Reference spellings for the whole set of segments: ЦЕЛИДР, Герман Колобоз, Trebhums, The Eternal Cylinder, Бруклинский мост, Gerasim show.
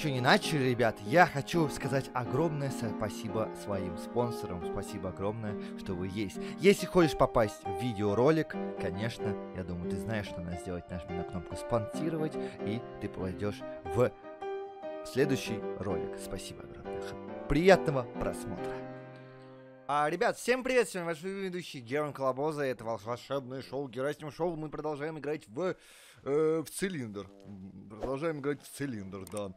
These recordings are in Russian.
Еще не начали, ребят, я хочу сказать огромное спасибо своим спонсорам, спасибо огромное, что вы есть. Если хочешь попасть в видеоролик, конечно, я думаю, ты знаешь, что надо сделать, нажми на кнопку «Спонсировать», и ты попадешь в следующий ролик. Спасибо огромное, приятного просмотра. Ребят, всем привет, с вами ваш ведущий Герман Колобоз, это волшебное шоу «Герасим шоу», мы продолжаем играть в цилиндр. Продолжаем играть в цилиндр, да.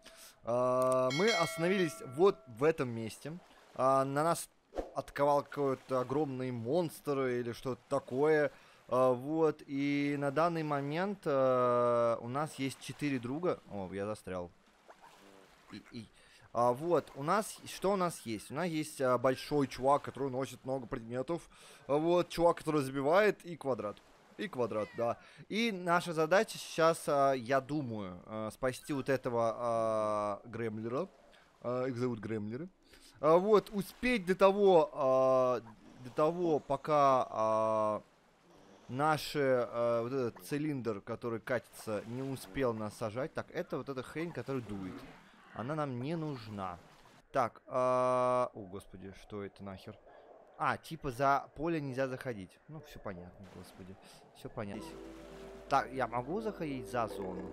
Мы остановились вот в этом месте. На нас атаковал какой-то огромный монстр или что-то такое. Вот, и на данный момент у нас есть 4 друга. О, я застрял. Вот, у нас, что у нас есть? У нас есть большой чувак, который носит много предметов. Вот, чувак, который забивает, и квадрат. И квадрат, да. И наша задача сейчас, я думаю, спасти вот этого Гремлера. Их зовут Гремлеры. Вот, успеть до того, пока наш вот этот цилиндр, который катится, не успел нас сажать. Так, это вот эта хрень, которая дует. Она нам не нужна. Так, о господи, что это нахер? А, типа за поле нельзя заходить. Ну, все понятно, господи. Все понятно. Так, я могу заходить за зону?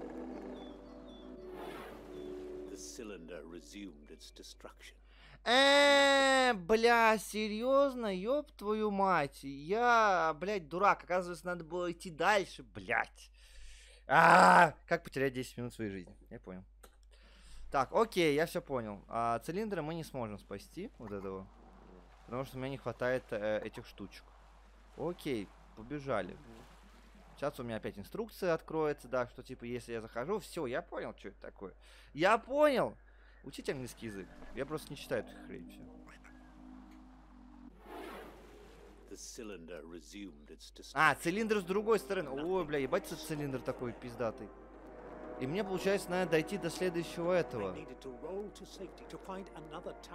Бля, серьезно, ёб твою мать. Я, блядь, дурак. Оказывается, надо было идти дальше, блядь. Как потерять 10 минут своей жизни? Я понял. Так, окей, я все понял. Цилиндра мы не сможем спасти, вот этого. Потому что у меня не хватает этих штучек. Окей, побежали. Сейчас у меня опять инструкция откроется, да, что типа, если я захожу, все, я понял, что это такое. Я понял! Учите английский язык. Я просто не читаю эту хрень, все. Цилиндр с другой стороны. Ой, бля, ебать, цилиндр такой пиздатый. И мне, получается, надо дойти до следующего этого.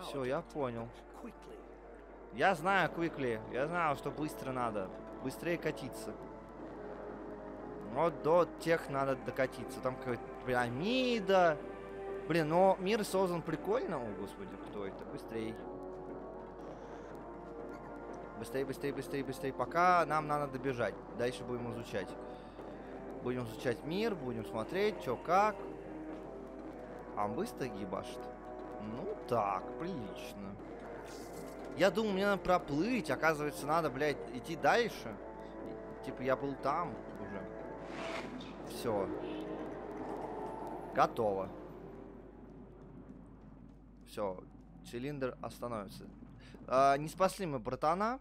Все, я понял. Я знаю, Квикли, я знал, что быстро надо. Быстрее катиться. Но до тех надо докатиться. Там какая-то пирамида. Блин, но мир создан прикольно. О, господи, кто это? Быстрее. Быстрее, быстрее, быстрее, быстрее. Пока нам надо добежать. Дальше будем изучать. Будем изучать мир, будем смотреть, что как. А быстро ебашит. Ну так, прилично. Я думал, мне надо проплыть. Оказывается, надо, блядь, идти дальше. Типа, я был там уже. Все. Готово. Все. Цилиндр остановится. Не спасли мы братана.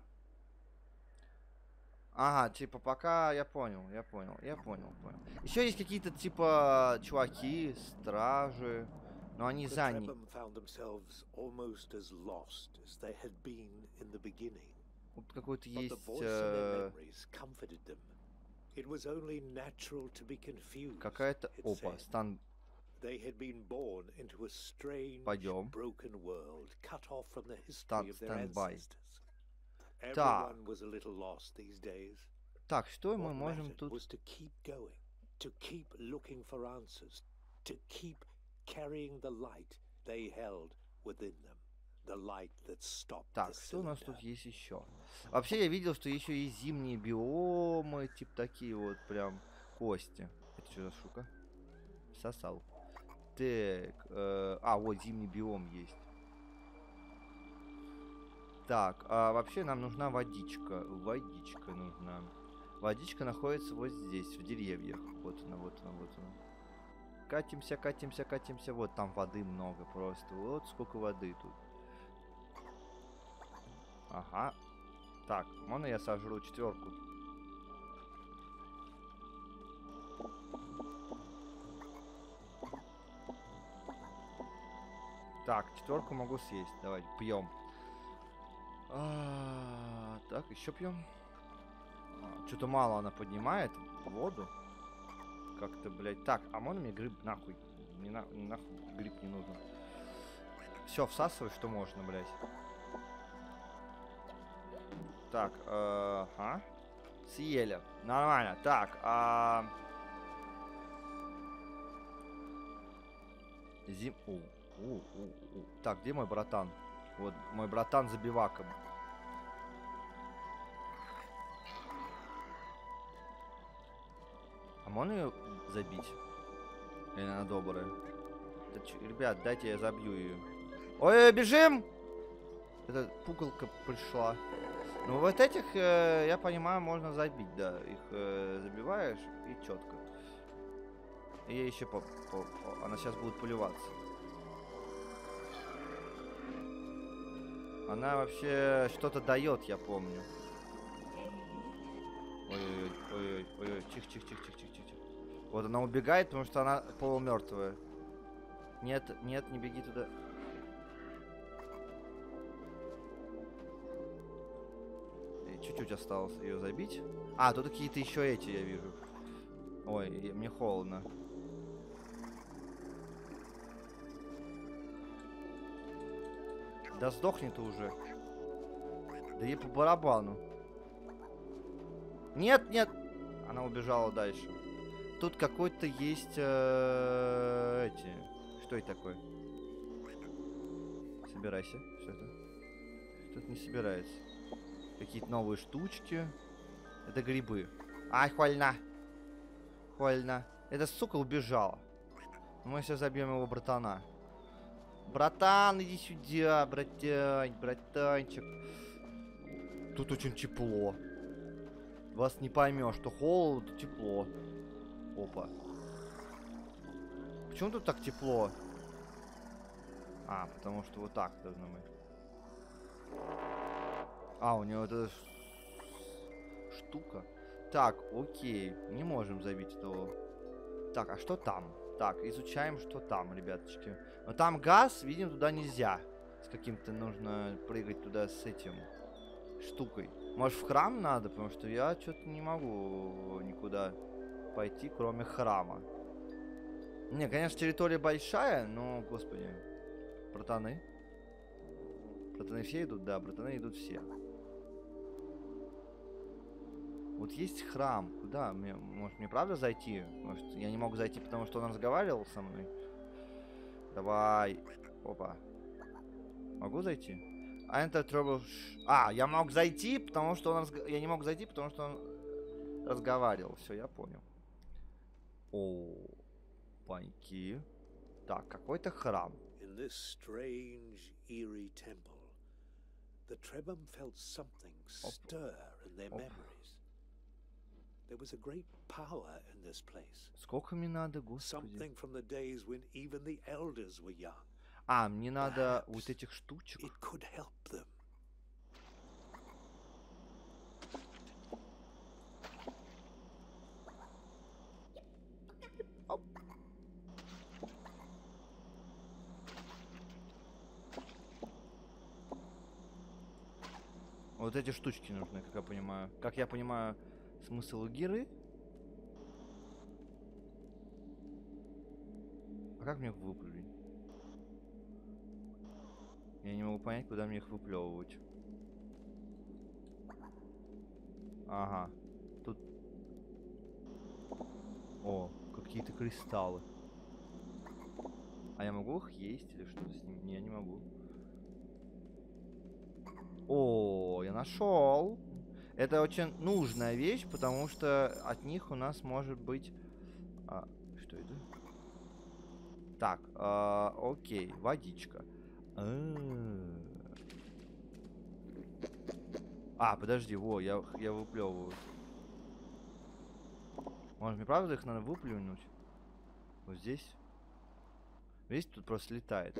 Ага, типа, пока я понял. Еще есть какие-то, типа, чуваки, стражи. Но они заняты. Вот какой-то есть... Какая-то... Опа, стан... Пойдем. Стан-бай. Так. Так, что мы можем тут... Так, что у нас тут есть еще? Вообще я видел, что еще есть зимние биомы, типа такие вот прям кости. Это что за штука? Сосал. Так, вот зимний биом есть. Так, вообще нам нужна водичка. Водичка нужна. Водичка находится вот здесь, в деревьях. Вот она, вот она, вот она. Катимся, катимся, катимся. Вот там воды много просто. Вот сколько воды тут. Ага. Так, можно я сожру 4? Так, 4 могу съесть. Давайте, пьем. Так, еще пьем. Что-то мало она поднимает воду. Как-то, блядь. Так, а можно мне гриб нахуй? Нахуй гриб не нужен. Все, всасывай, что можно, блядь. Так, съели. Нормально. Так, Так, где мой братан? Вот, мой братан за биваком. А можно ее забить? Или она добрая? Да, ребят, дайте я забью ее. Ой, бежим! Эта пуколка пришла. Ну, вот этих, я понимаю, можно забить, да. Их забиваешь и четко. И я еще она сейчас будет поливаться. Она вообще что-то дает, я помню. Ой-ой-ой-ой-ой-ой. Тихо-тихо-тихо-тихо-тихо. Вот она убегает, потому что она полумертвая. Нет, нет, не беги туда. Чуть-чуть осталось ее забить. А, тут какие-то еще эти, я вижу. Ой, мне холодно. Да сдохни ты уже. Да ей по барабану. Нет, нет. Она убежала дальше. Тут какой-то есть... эти... Что это такое? Собирайся. Что это? Тут не собирается. Какие-то новые штучки. Это грибы. Ай, хвальна. Хвальна. Эта сука убежала. Мы сейчас забьем его братана. Братан, иди сюда, братанчик. Тут очень тепло. Вас не поймешь, что холодно, тепло. Опа. Почему тут так тепло? А, потому что вот так должно быть. А, у него вот эта штука. Так, окей. Не можем забить этого. Так, а что там? Так, изучаем, что там, ребяточки. Но там газ, видим, туда нельзя. С каким-то нужно прыгать туда с этим штукой. Может, в храм надо? Потому что я что-то не могу никуда пойти, кроме храма. Не, конечно, территория большая, но, господи, братаны. Братаны все идут? Да, братаны идут все. Вот есть храм. Куда? Может, мне правда зайти? Может, я не могу зайти, потому что он разговаривал со мной? Давай. Опа. Могу зайти? Enter trouble... А, я мог зайти, потому что он Я не мог зайти, потому что он разговаривал. Все, я понял. О, паньки. Так, какой-то храм. There was a great power in this place. Сколько мне надо, господи? А, мне надо вот этих штучек. Вот эти штучки нужны, как я понимаю. Как я понимаю... Смысл у гиры? А как мне их выплюнуть? Я не могу понять, куда мне их выплевывать. Ага. Тут... О, какие-то кристаллы. А я могу их есть или что-то с ним? Не, я не могу. О, я нашел. Это очень нужная вещь, потому что от них у нас может быть... А, что это? Так, окей, водичка. А, подожди, во, я выплевываю. Может, мне правда их надо выплюнуть? Вот здесь? Видите, тут просто летает.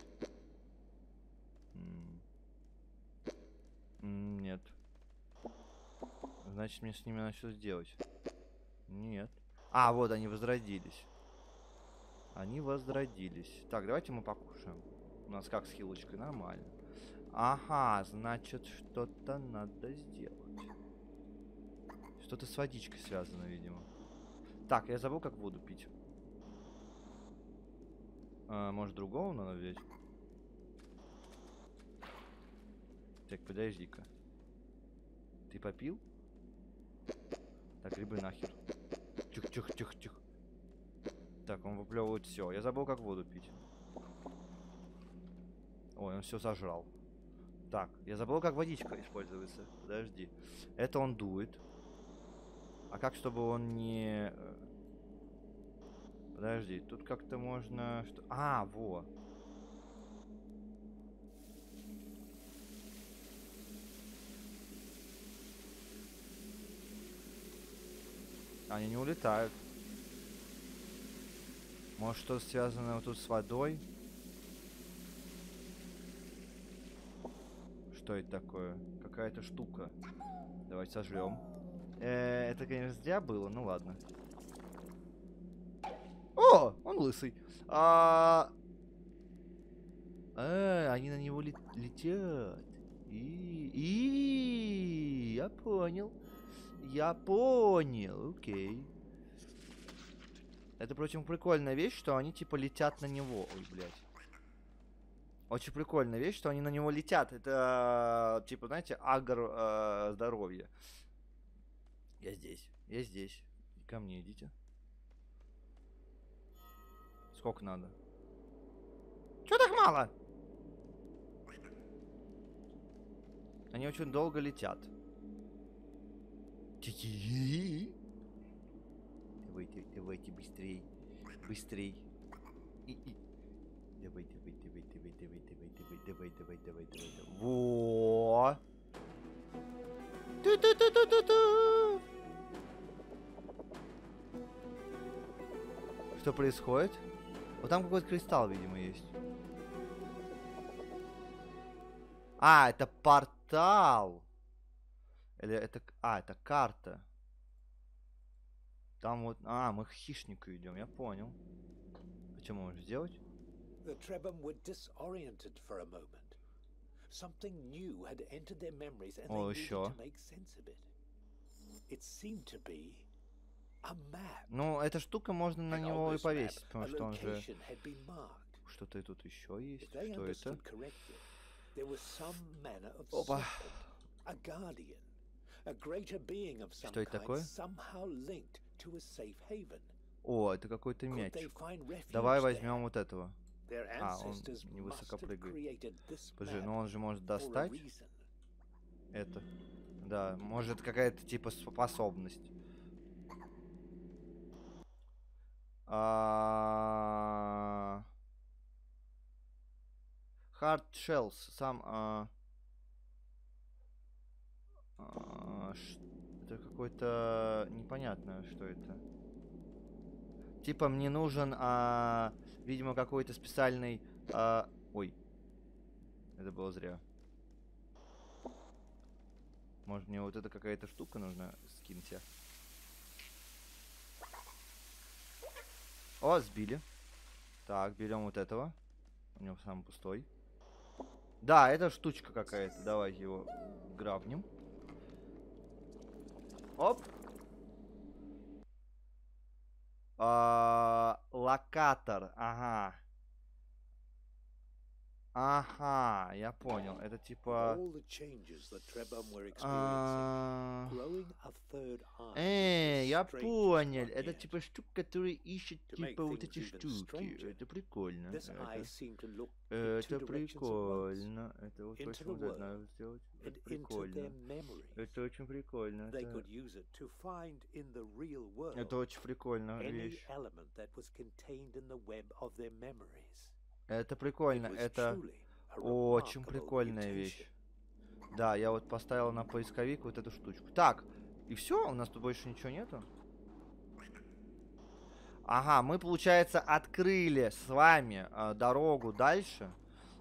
Нет. Значит, мне с ними надо что сделать? Нет. А, вот они возродились. Они возродились. Так, давайте мы покушаем. У нас как с хилочкой? Нормально. Ага, значит, что-то надо сделать. Что-то с водичкой связано, видимо. Так, я забыл, как воду пить. А, может, другого надо взять? Так, подожди-ка. Ты попил? Так, грибы нахер. Тихо-тихо-тихо-тихо. Так, он выплевывает все. Я забыл, как воду пить. Ой, он все зажал. Так, я забыл, как водичка используется. Подожди. Это он дует. А как, чтобы он не... Подожди, тут как-то можно... А, во! Они не улетают. Может, что-то связано вот тут с водой? Что это такое? Какая-то штука. Давайте сожрем. Это, конечно, зря было, ну ладно. О, он лысый. Они на него летят. И я понял. Я понял, окей. Это, впрочем, прикольная вещь, что они типа летят на него. Ой, блядь. Очень прикольная вещь, что они на него летят. Это типа, знаете, агр здоровье. Я здесь. Я здесь. Ко мне идите. Сколько надо? Чё так мало? Они очень долго летят. Давайте, давайте, быстрей. Быстрей. Давай, давай, давай, давай, давай, давай, давай, давай, давай, давай, давай. Во! Ту-ту-ту-ту-ту-ту! Что происходит? Вот там какой-то кристалл, видимо, есть. А, это портал. Или это... А, это карта. Там вот... А, мы к хищнику идем, я понял. А что мы можем сделать? The Trebum were disoriented for a moment. Something new had entered their memories and they needed to make sense of it. It seemed to be a map. Ну, эта штука, можно на него и повесить, потому что он же... Что-то тут еще есть. Что это? Опа. Что это такое? О, это какой-то мяч. Давай возьмем вот этого. А, он невысоко прыгает. Подожди, но он же может достать это. Да, может, какая-то типа способность. Hard shells. Сам... Это какое-то непонятное, что это. Типа мне нужен, видимо, какой-то специальный... Ой. Это было зря. Может, мне вот эта какая-то штука нужна? Скиньте. О, сбили. Так, берем вот этого. У него сам пустой. Да, это штучка какая-то. Давай его грабнем. Оп. Локатор. Ага. Ага, я понял. Это типа... я понял. Это типа штук, которые ищут типа вот эти штуки. Это прикольно. Это прикольно. Это вот очень надо сделать. Это прикольно. Это очень прикольно. Это очень прикольно. Это прикольно, это очень прикольная вещь. Да, я вот поставил на поисковик вот эту штучку. Так, и все, у нас тут больше ничего нету. Ага, мы, получается, открыли с вами дорогу дальше.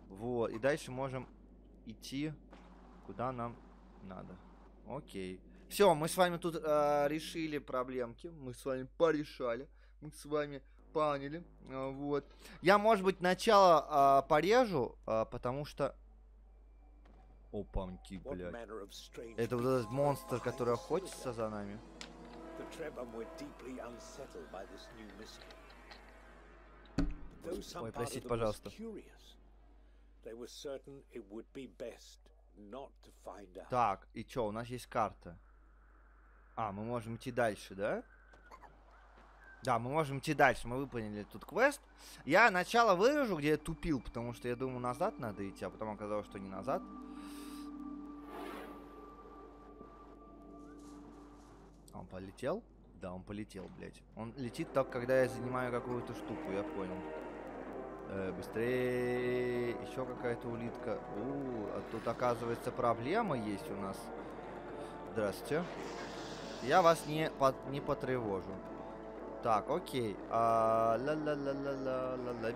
Вот, и дальше можем идти, куда нам надо. Окей. Все, мы с вами тут решили проблемки, мы с вами порешали, мы с вами... Поняли. Вот. Я, может быть, начало порежу, потому что... Опаньки, блядь. Это вот этот монстр, который охотится за нами. Ой, простите, пожалуйста. Так, и чё, у нас есть карта. А, мы можем идти дальше, да? Да, мы можем идти дальше, мы выполнили тут квест. Я начало вырежу, где я тупил, потому что я думал, назад надо идти, а потом оказалось, что не назад. Он полетел? Да, он полетел, блядь. Он летит так, когда я занимаю какую-то штуку, я понял. Быстрее, еще какая-то улитка. А тут, оказывается, проблема есть у нас. Здравствуйте. Я вас не потревожу. Так, окей.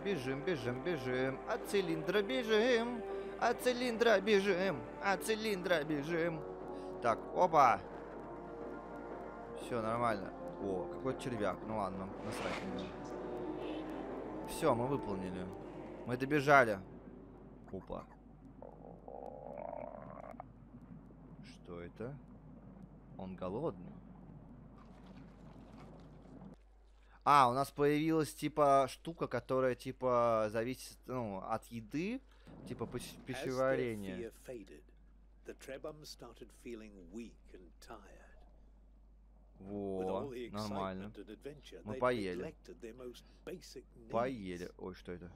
Бежим, бежим, бежим. От цилиндра бежим. От цилиндра бежим. От цилиндра бежим. Так, опа. Все нормально. О, какой червяк. Ну ладно, насрать не будем. Все, мы выполнили. Мы добежали. Опа. Что это? Он голодный. А, у нас появилась, типа, штука, которая, типа, зависит, ну, от еды, типа, пищеварения. Во, нормально. Мы поели. Поели. Ой, что это?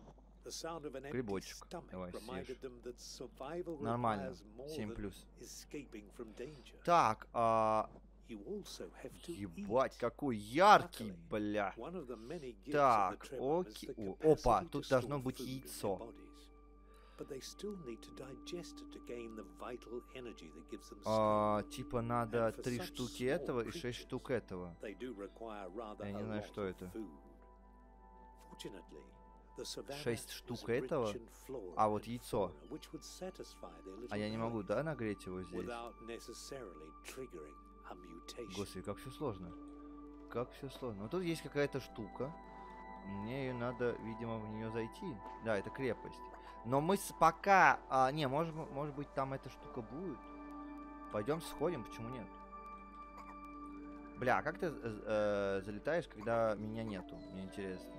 Грибочек. Давай, съешь. Нормально. 7+. Так, Ебать, какой яркий, бля. Так, окей. Опа, тут должно быть яйцо. Типа надо 3 штуки этого и 6 штук этого. Я не знаю, что это. 6 штук этого, а вот яйцо. А я не могу, да, нагреть его здесь? Господи, как все сложно. Как все сложно. Но тут есть какая-то штука. Мне ее надо, видимо, в нее зайти. Да, это крепость. Но мы пока... не, может быть, там эта штука будет. Пойдем сходим, почему нет? Бля, а как ты залетаешь, когда меня нету? Мне интересно.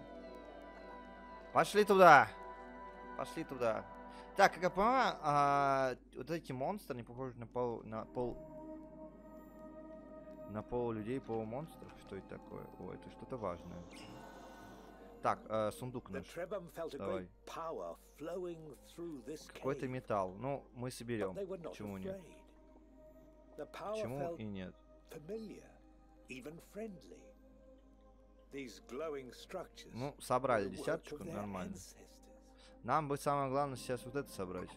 Пошли туда! Пошли туда. Так, как я понимаю, вот эти монстры не похожи на пол людей, пол монстров. Что это такое? О, это что-то важное. Так, сундук наш. Давай. Какой-то металл. Ну, мы соберем. Почему нет? Почему и нет? Ну, собрали десяточку, нормально. Нам бы самое главное сейчас вот это собрать.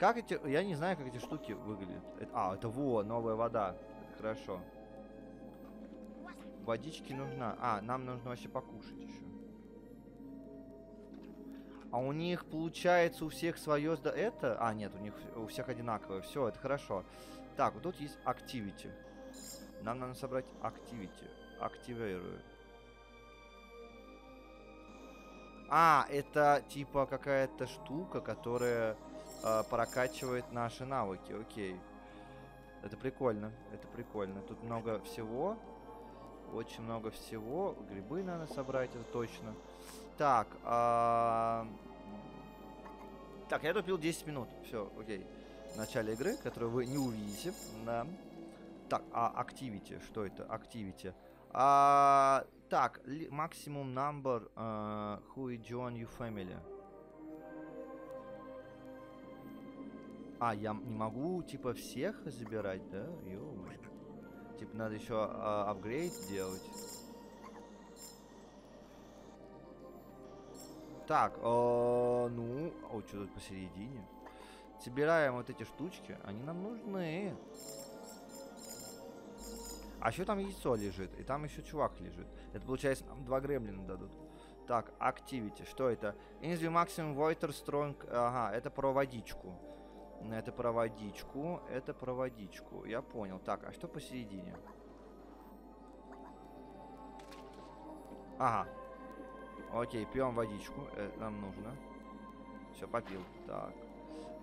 Как эти... Я не знаю, как эти штуки выглядят. Это во, новая вода. Хорошо. Водички нужна. Нам нужно вообще покушать еще. А у них получается у всех свое... Это... нет, у них у всех одинаковое. Все, это хорошо. Так, вот тут есть activity. Нам надо собрать activity. Активирую. Это типа какая-то штука, которая прокачивает наши навыки. Окей. Это прикольно. Это прикольно. Тут много всего. Очень много всего. Грибы надо собрать, это точно. Так. Так, я тупил 10 минут. Все, окей. В начале игры, которую вы не увидите. Да. Так, activity. Что это? Activity. Так, maximum number who join your family. Я не могу, типа, всех забирать, да? Ё-моё. Типа, надо еще апгрейд делать. Так, что тут посередине? Собираем вот эти штучки, они нам нужны. А еще там яйцо лежит, и там еще чувак лежит. Это получается, нам 2 гремлина дадут. Так, activity, что это? Inzvi Maximum Water Strong. Ага, это про водичку. Это про водичку, это про водичку. Я понял. Так, а что посередине? Ага. Окей, пьем водичку. Это нам нужно. Все, попил. Так.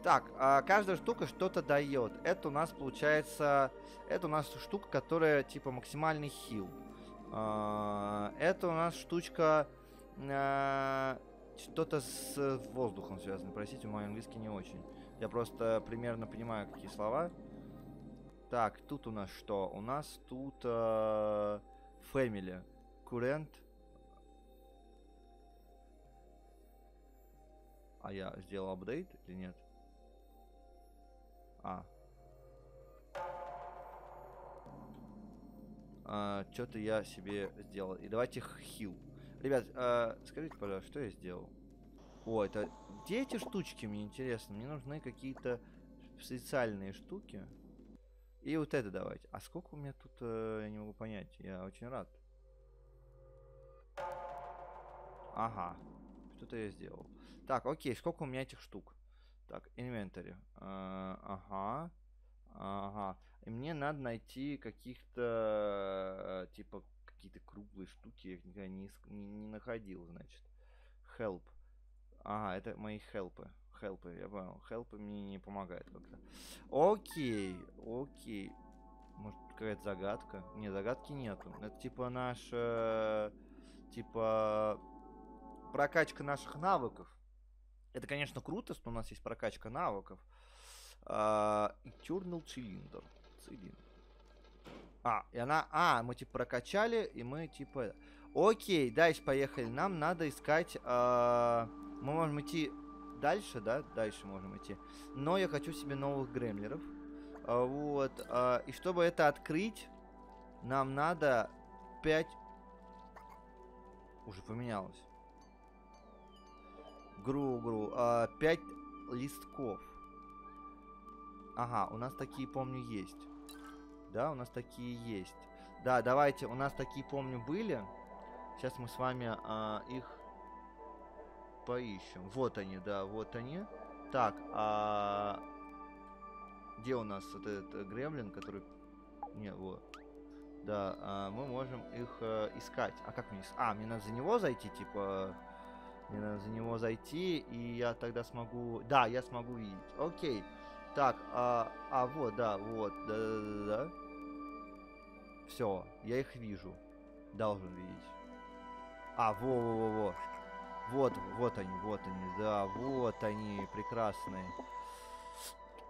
Так, каждая штука что-то дает. Это у нас получается... Это у нас штука, которая типа максимальный хил. Это у нас штучка... Что-то с воздухом связано. Простите, мой английский не очень. Я просто примерно понимаю, какие слова. Так, тут у нас что? У нас тут... Family. Current А я сделал апдейт или нет? Что-то я себе сделал. И давайте хил. Ребят, скажите, пожалуйста, что я сделал? О, это... Где эти штучки, мне интересно? Мне нужны какие-то специальные штуки. И вот это давайте. А сколько у меня тут, я не могу понять. Я очень рад. Ага. Что-то я сделал. Так, окей, сколько у меня этих штук? Так, инвентарь. Ага. Ага. И мне надо найти каких-то, типа, какие-то круглые штуки. Я их никогда не находил, значит. Help. Ага, это мои хелпы. Хелпы, я понял. Хелпы мне не помогают как-то. Окей, окей. Может, какая-то загадка? Не, загадки нету. Это типа наша... Типа... Прокачка наших навыков. Это, конечно, круто, что у нас есть прокачка навыков. Eternal Cylinder. И она... мы типа прокачали, и мы типа... Окей, дальше поехали. Нам надо искать... Мы можем идти дальше, да? Дальше можем идти. Но я хочу себе новых гремлеров. Вот. И чтобы это открыть, нам надо 5... Уже поменялось. Гру-гру. 5 листков. Ага, у нас такие, помню, есть. Да, у нас такие есть. Да, давайте, у нас такие, помню, были. Сейчас мы с вами их поищем. Вот они, да, вот они. Так, где у нас вот этот гремлин, который... Не, вот. Да, мы можем их искать. А как мне искать? Мне надо за него зайти, типа... Мне надо за него зайти, и я тогда смогу... Да, я смогу видеть. Окей. Так, вот, да, вот. Да. Все, я их вижу. Должен видеть. Во-во-во-во. Вот, вот они, да, вот они, прекрасные.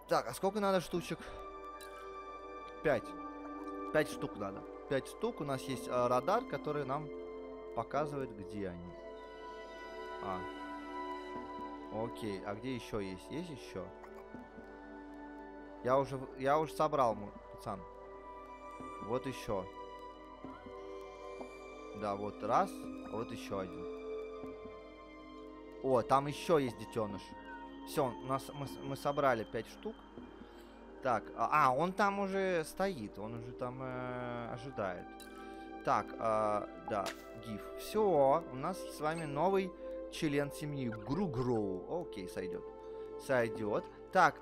Так, а сколько надо штучек? 5. 5 штук надо. 5 штук. У нас есть радар, который нам показывает, где они. Окей, а где еще есть? Есть еще? Я уже собрал, мой пацан. Вот еще. Да, вот раз, вот еще один. Там еще есть детеныш. Все, у нас мы собрали 5 штук. Так, он там уже стоит, он уже там ожидает. Так, да, гиф. Все, у нас с вами новый член семьи. Гру-гру. Окей, сойдет. Сойдет. Так,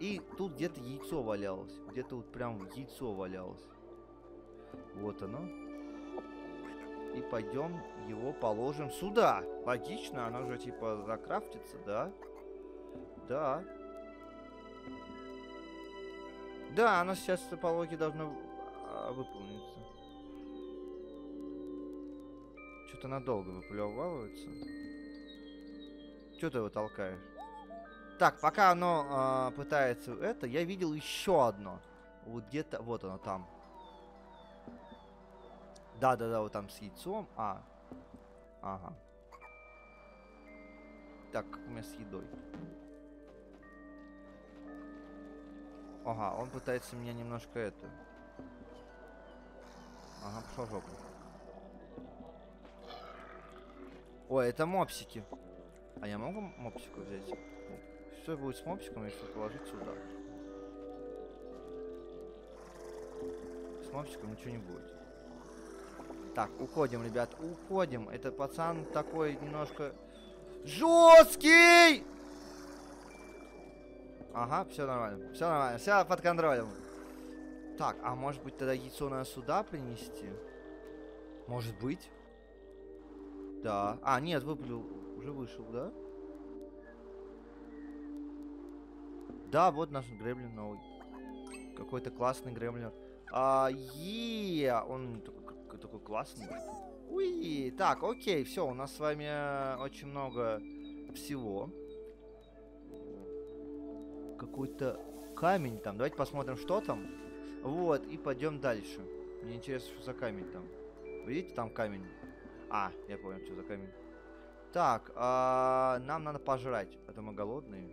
и тут где-то яйцо валялось. Где-то вот прям яйцо валялось. Вот оно. И пойдем его положим сюда. Логично, оно же типа закрафтится, да? Да. Да, оно сейчас по логике должно выполниться. Что-то надолго выплевывается. Что ты его толкаешь? Так, пока оно пытается это, я видел еще одно. Вот где-то, вот оно там. Да, вот там с яйцом. Ага. Так, как у меня с едой? Ага, он пытается меня немножко это. Ага, пошел в жопу. Это мопсики. А я могу мопсику взять? Что будет с мопсиком, если положить сюда? С мопсиком ничего не будет. Так, уходим, ребят, уходим. Это пацан такой немножко жесткий. Ага, все нормально, все нормально, все под контролем. Так, а может быть тогда яйцо надо сюда принести? Может быть? Да. Нет, выплюл, уже вышел, да? Да, вот наш гремлин новый. Какой-то классный гремлин. Он такой классный. Уи, так, окей, все, у нас с вами очень много всего. Какой-то камень там. Давайте посмотрим, что там. Вот, и пойдем дальше. Мне интересно, что за камень там. Видите, там камень. Я понял, что за камень. Так, нам надо пожрать. А то мы голодные.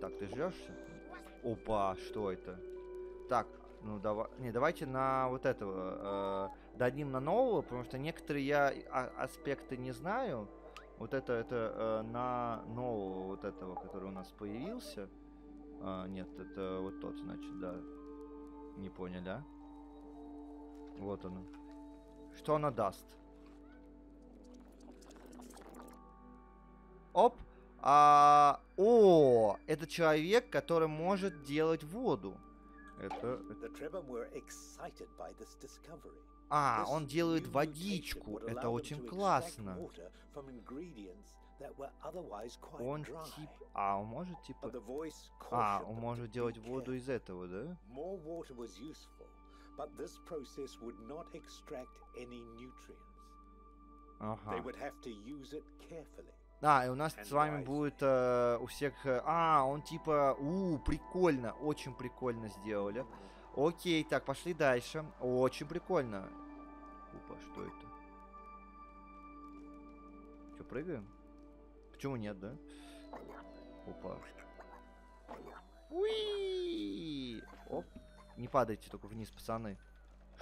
Так, ты жрёшься? Опа, что это? Так, ну давай. Не, давайте на вот этого. Дадим на нового, потому что некоторые я аспекты не знаю. Вот это на нового вот этого, который у нас появился. Нет, это вот тот, значит, да. Не поняли, да? Вот оно. Что она даст? Оп. О, это человек, который может делать воду. А, он делает водичку. Это очень классно. Он тип... А, он может типа... А, он может делать воду из этого, да? Ага. Да, и у нас с вами будет у всех... А, он типа... прикольно, очень прикольно сделали. Окей, так, пошли дальше. Очень прикольно. Опа, что это? Что, прыгаем? Почему нет, да? Опа. Уи! Оп. Не падайте только вниз, пацаны.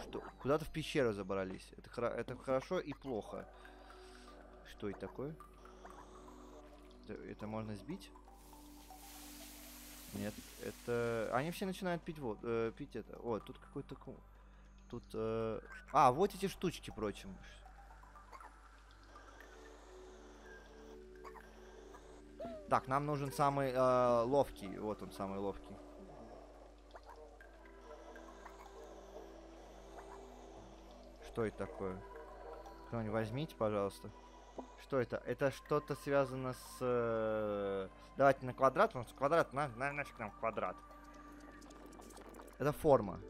Что? Куда-то в пещеру забрались. Это хорошо и плохо. Что это такое? Это можно сбить? Нет, это... Они все начинают пить воду, пить это. О, тут какой-то... Тут... А, вот эти штучки, впрочем. Так, нам нужен самый ловкий. Вот он, самый ловкий. Что это такое? Кто-нибудь возьмите, пожалуйста. Что это? Это что-то связано с... Давайте на квадрат, потому что квадрат... Нафиг нам квадрат. Это форма.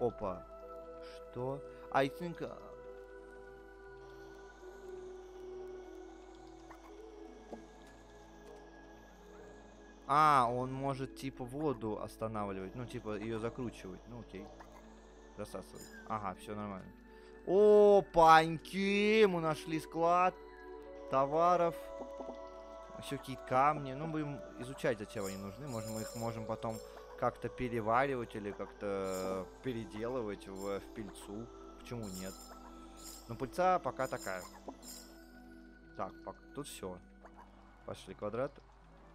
Опа. Что? I think... А, он может типа воду останавливать. Ну, типа ее закручивать. Ну, окей. Засасывать. Ага, все нормально. О, паньки! Мы нашли склад товаров. Еще какие-то камни. Ну, будем изучать, зачем они нужны. Может, мы их можем потом как-то переваривать или как-то переделывать в пыльцу. Почему нет? Но пыльца пока такая. Так, пока тут все. Пошли квадрат.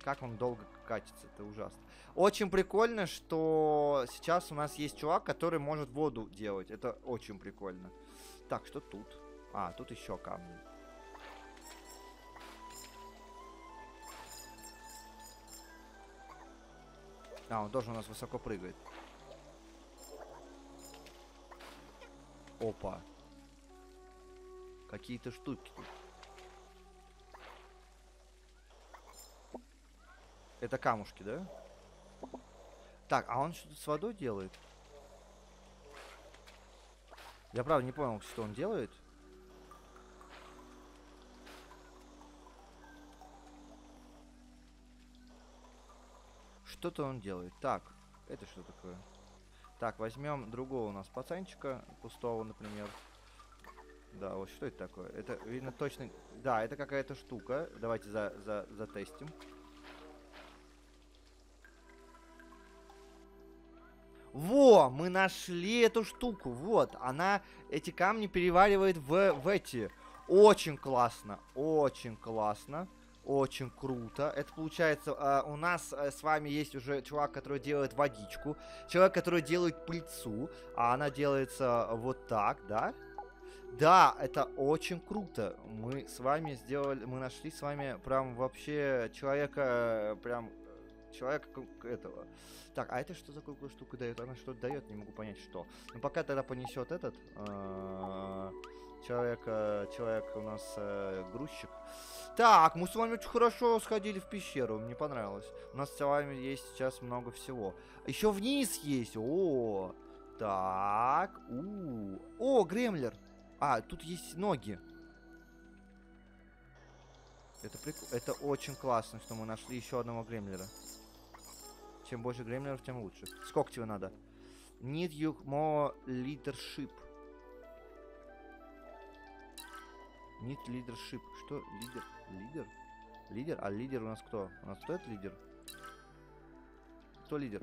Как он долго катится, это ужасно. Очень прикольно, что сейчас у нас есть чувак, который может воду делать. Это очень прикольно. Так, что тут? А, тут еще камни. А, он тоже у нас высоко прыгает. Опа. Какие-то штуки тут. Это камушки, да? Так, а он что-то с водой делает? Я правда не понял, что он делает. Что-то он делает. Так, это что такое? Так, возьмем другого у нас пацанчика, пустого, например. Да, вот что это такое? Это, видно, точно... Да, это какая-то штука. Давайте затестим. Во, мы нашли эту штуку. Вот, она эти камни переваривает в эти. Очень классно, очень классно, очень круто. Это получается, у нас с вами есть уже чувак, который делает водичку. Человек, который делает пыльцу. А она делается вот так, да? Да, это очень круто. Мы с вами сделали, мы нашли с вами прям вообще человека, прям... человека этого. Так, а это что за какую штуку дает? Она что-то дает, не могу понять, что. Ну, пока тогда понесет этот человек у нас грузчик. Так, мы с вами очень хорошо сходили в пещеру, мне понравилось. У нас с вами есть сейчас много всего. Еще вниз есть. О, так. О, гремлер. А, тут есть ноги. Это прикольно. Это очень классно, что мы нашли еще одного гремлера. Чем больше гремлеров, тем лучше. Сколько тебе надо? Need you more leadership. Нет лидершип. Что? Лидер? Лидер? Лидер? А лидер у нас кто? У нас кто это лидер? Кто лидер?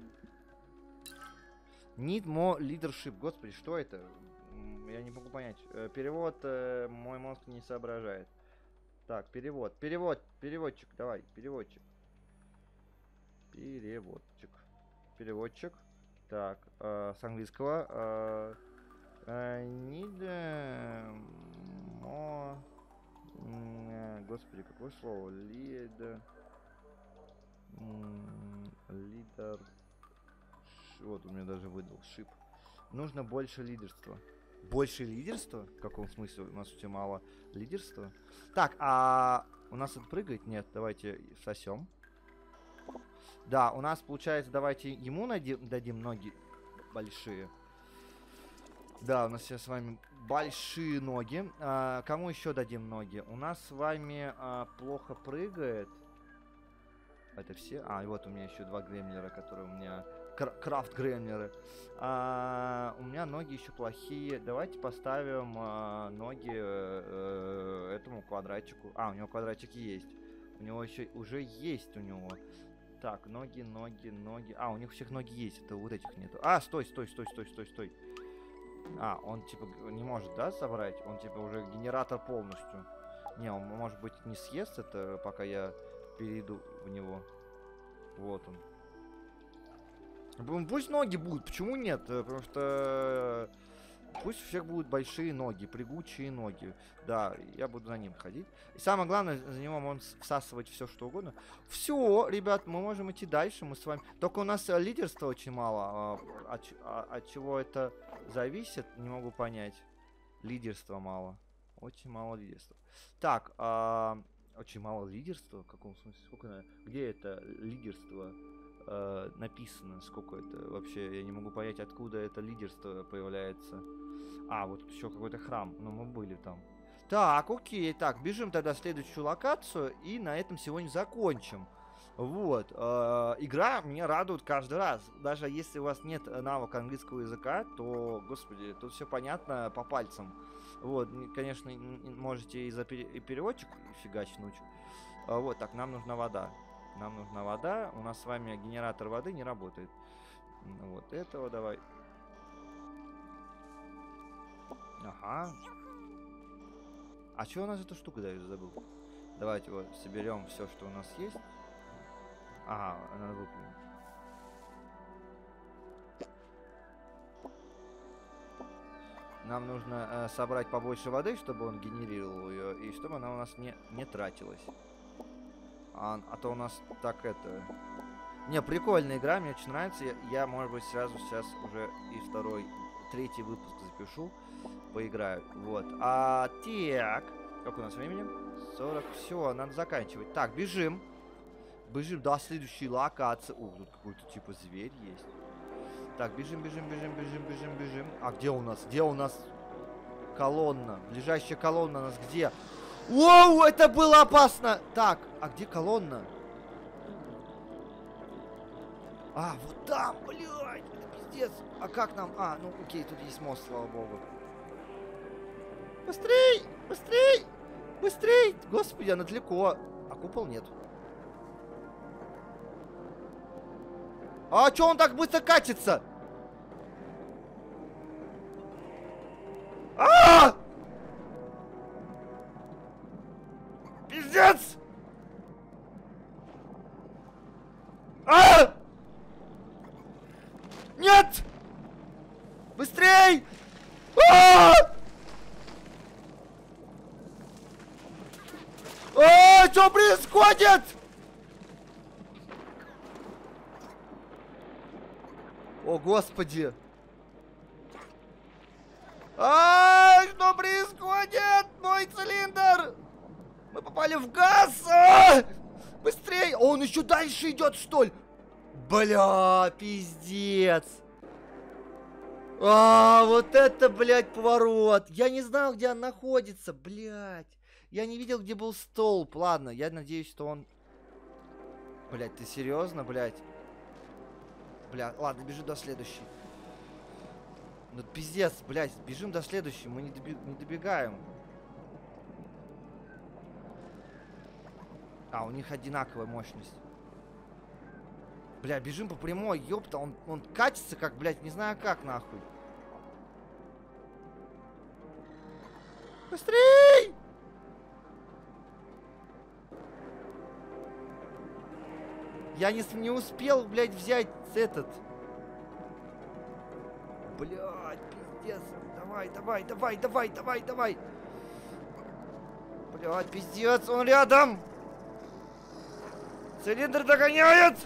Need more leadership. Господи, что это? Я не могу понять. Перевод мой мозг не соображает. Так, перевод. Переводчик, давай. Переводчик. Так, с английского. Need more... Господи, какое слово? Лидер. Вот, у меня даже выдал шип. Нужно больше лидерства. Больше лидерства? В каком смысле? У нас все мало лидерства. Так, а у нас это прыгает? Нет, давайте сосем. Да, у нас получается, давайте ему дадим ноги большие. Да, у нас сейчас с вами большие ноги. Кому еще дадим ноги? У нас с вами плохо прыгает. Это все? А, и вот у меня еще два гремлера, которые у меня... Крафт-гремлеры. У меня ноги еще плохие. Давайте поставим ноги этому квадратику. А, у него квадратик есть. У него еще уже есть у него. Так, ноги. А, у них всех ноги есть. Это вот этих нету. А, стой. А, он типа не может, да, собрать? Он типа уже генератор полностью. Не, он может быть не съест это, пока я перейду в него. Вот он. Пусть ноги будут, почему нет? Потому что пусть у всех будут большие ноги, прыгучие ноги. Да, я буду за ним ходить. И самое главное, за него можно всасывать все, что угодно. Все, ребят, мы можем идти дальше, мы с вами... Только у нас лидерства очень мало. От чего это зависит, не могу понять. Лидерства мало. Очень мало лидерства. Так, очень мало лидерства? В каком смысле? Сколько? Где это лидерство? Написано, сколько это вообще, я не могу понять, откуда это лидерство появляется. А, вот еще какой-то храм, но мы были там. Так, окей, так, бежим тогда в следующую локацию и на этом сегодня закончим. Вот, игра меня радует каждый раз, даже если у вас нет навыка английского языка, то, господи, тут все понятно по пальцам. Вот, конечно, можете и за переводчик фигачнуть. Вот, так, нам нужна вода. У нас с вами генератор воды не работает. Вот этого давай. Ага. А что у нас эта штука даже забыл? Давайте вот соберем все, что у нас есть. Ага, надо выполнить. Нам нужно собрать побольше воды, чтобы он генерировал ее, и чтобы она у нас не тратилась. А то у нас так это... Не, прикольная игра, мне очень нравится. Я, может быть, сразу сейчас уже и третий выпуск запишу. Поиграю. Вот. Так. Как у нас времени? 40. Все, надо заканчивать. Так, бежим. Бежим до следующей локации. О, тут какой-то типа зверь есть. Так, бежим. А где у нас? Колонна. Ближайшая колонна у нас где? Воу, это было опасно! Так, а где колонна? А, вот там, блядь, это пиздец. А как нам? А, ну окей, тут есть мост, слава богу. Быстрей! Быстрей! Господи, она далеко. А купол нет. А чё он так быстро катится? А-а-а! Пиздец! А! Нет! Быстрей! А! Что происходит? О, господи! А! Что происходит? Мой цилиндр! Мы попали в газ! А! Быстрей! Он еще дальше идет, что ли? Бля, пиздец! А, вот это, блядь, поворот! Я не знал, где он находится, блядь! Я не видел, где был столб. Ладно, я надеюсь, что он... Блядь, ты серьезно, блядь? Бля, ладно, бежим до следующей. Ну, пиздец, блядь, бежим до следующей, мы не добегаем. А, у них одинаковая мощность. Бля, бежим по прямой, ёпта, он катится как, блядь, не знаю как, нахуй. Быстрей! Я не успел, блядь, взять этот. Блядь, пиздец. Давай, давай, давай, давай, давай, давай. Блядь, пиздец, он рядом. Цилиндр догоняет.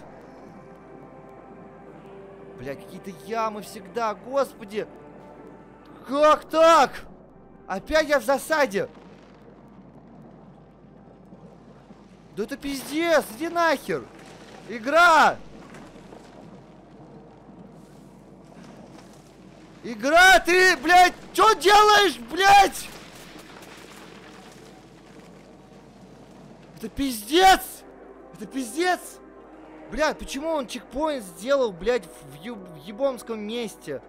Блядь, какие-то ямы всегда, господи. Как так? Опять я в засаде. Да это пиздец, иди нахер. Игра! Игра, ты, блядь, что делаешь, блядь? Это пиздец! Это пиздец! Блядь, почему он чекпоинт сделал, блядь, в ебомском месте?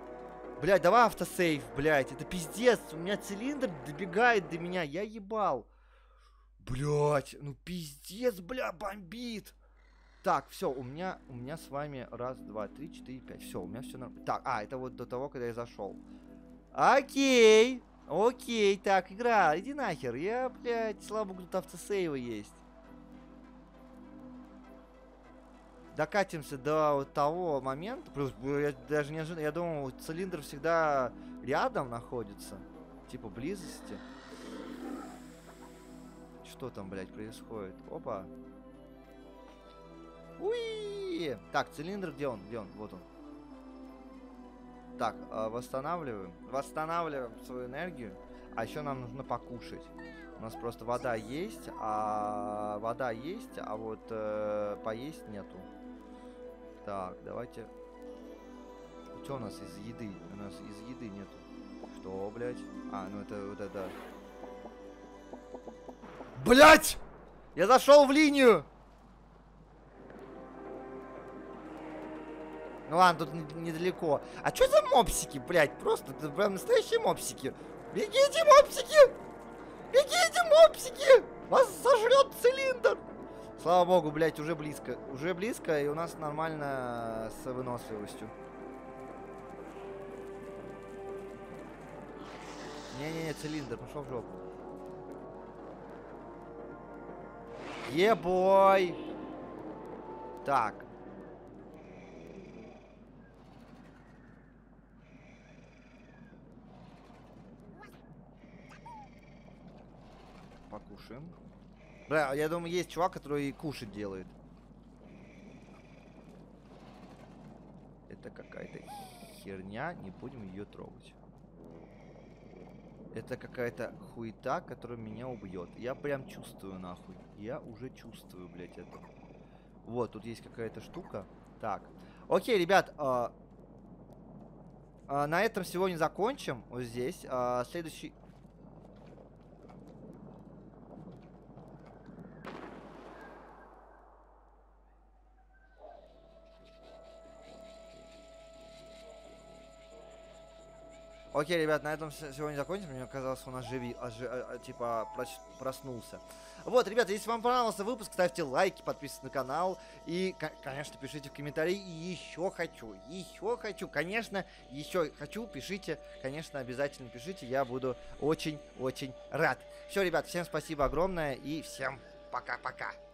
Блядь, давай автосейв, блядь, это пиздец! У меня цилиндр добегает до меня, я ебал. Блядь, ну пиздец, бля, бомбит! Так, все, у меня с вами раз, два, три, четыре, пять. Все, у меня все нормально. Так, а, это вот до того, когда я зашел. Окей. Окей, так, игра, иди нахер. Я, блядь, слава богу, тут автосейвы есть. Докатимся до того момента. Плюс, я даже не ожидал, я думал, цилиндр всегда рядом находится. Типа близости. Что там, блядь, происходит? Опа. Уи! Так, цилиндр, где он? Где он? Вот он. Так, восстанавливаем. Восстанавливаем свою энергию. А еще нам нужно покушать. У нас просто вода есть, а вот поесть нету. Так, давайте. Что у нас из еды? У нас из еды нету. Что, блядь? А, ну это вот это. Блядь! Я зашел в линию! Ну ладно, тут недалеко. А что за мопсики, блядь? Просто, это прям настоящие мопсики. Бегите, мопсики! Бегите, мопсики! Вас сожрет цилиндр! Слава богу, блядь, уже близко. Уже близко, и у нас нормально с выносливостью. Не-не-не, цилиндр, пошел в жопу. Е-бой! Так. Покушаем. Бля, я думаю, есть чувак, который и кушать делает. Это какая-то херня, не будем ее трогать. Это какая-то хуета, которая меня убьет. Я прям чувствую, нахуй. Я уже чувствую, блядь, это. Вот, тут есть какая-то штука. Так. Окей, ребят, на этом сегодня закончим. Вот здесь. Следующий... Окей, ребят, на этом сегодня закончим. Мне казалось, он типа проснулся. Вот, ребят, если вам понравился выпуск, ставьте лайки, подписывайтесь на канал. И, конечно, пишите в комментарии. И еще хочу, пишите. Конечно, обязательно пишите. Я буду очень-очень рад. Все, ребят, всем спасибо огромное. И всем пока-пока.